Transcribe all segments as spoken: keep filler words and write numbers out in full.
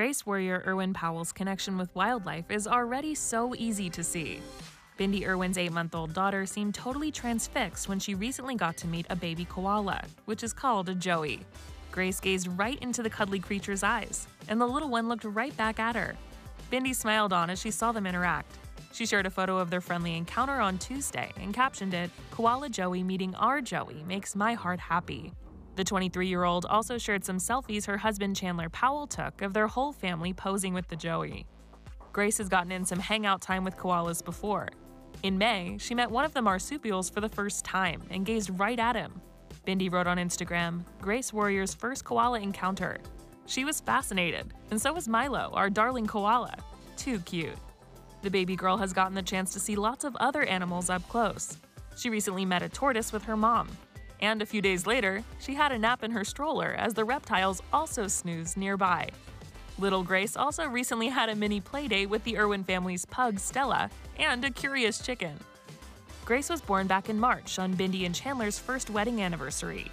disgraced warrior Irwin Powell's connection with wildlife is already so easy to see. Bindi Irwin's eight-month-old daughter seemed totally transfixed when she recently got to meet a baby koala, which is called a joey. Grace gazed right into the cuddly creature's eyes, and the little one looked right back at her. Bindi smiled on as she saw them interact. She shared a photo of their friendly encounter on Tuesday and captioned it, "Koala Joey meeting our Joey makes my heart happy." The twenty-three-year-old also shared some selfies her husband Chandler Powell took of their whole family posing with the joey. Grace has gotten in some hangout time with koalas before. In May, she met one of the marsupials for the first time and gazed right at him. Bindi wrote on Instagram, "Grace Warrior's first koala encounter. She was fascinated, and so was Milo, our darling koala. Too cute." The baby girl has gotten the chance to see lots of other animals up close. She recently met a tortoise with her mom. And a few days later, she had a nap in her stroller as the reptiles also snoozed nearby. Little Grace also recently had a mini playdate with the Irwin family's pug, Stella, and a curious chicken. Grace was born back in March on Bindi and Chandler's first wedding anniversary.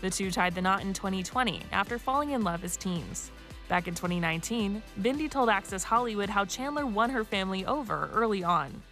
The two tied the knot in twenty twenty after falling in love as teens. Back in twenty nineteen, Bindi told Access Hollywood how Chandler won her family over early on.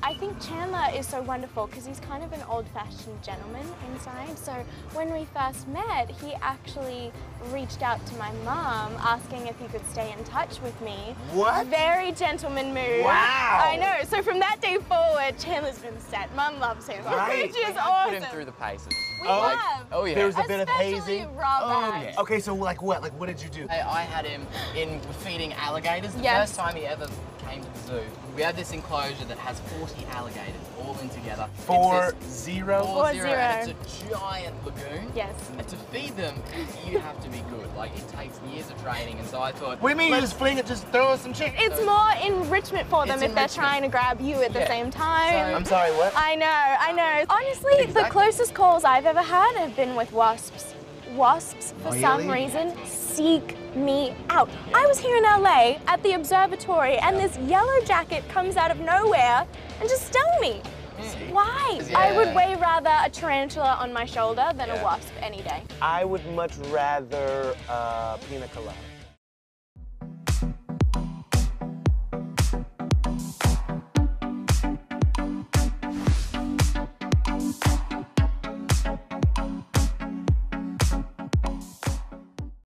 I think Chandler is so wonderful because he's kind of an old-fashioned gentleman inside. So when we first met, he actually reached out to my mom asking if he could stay in touch with me. What? Very gentleman move. Wow. I know. So from that day forward, Chandler's been set. Mum loves him, right. Which is awesome. Put him through the paces. We oh, have. Like, oh yeah. There was a Especially bit of hazing. Robert. Oh yeah. Okay, so like what? Like what did you do? I, I had him in feeding alligators. The yes. first time he ever came to the zoo. We have this enclosure that has forty alligators all in together. Four zero? Four, four zero. zero. And it's a giant lagoon. Yes. And to feed them, you have to be good. Like, it takes years of training. And so I thought, we mean you just fling it, just throw us some chicken. It's so, more enrichment for them if enrichment. They're trying to grab you at yeah. the same time. So, I'm sorry, what? I know, I know. Honestly, exactly. The closest calls I've ever had have been with wasps. Wasps, for really? some reason, seek me out. I was here in L A at the observatory and this yellow jacket comes out of nowhere and just stung me. Mm. Why? Yeah. I would way rather a tarantula on my shoulder than yeah. a wasp any day. I would much rather uh, pina colada.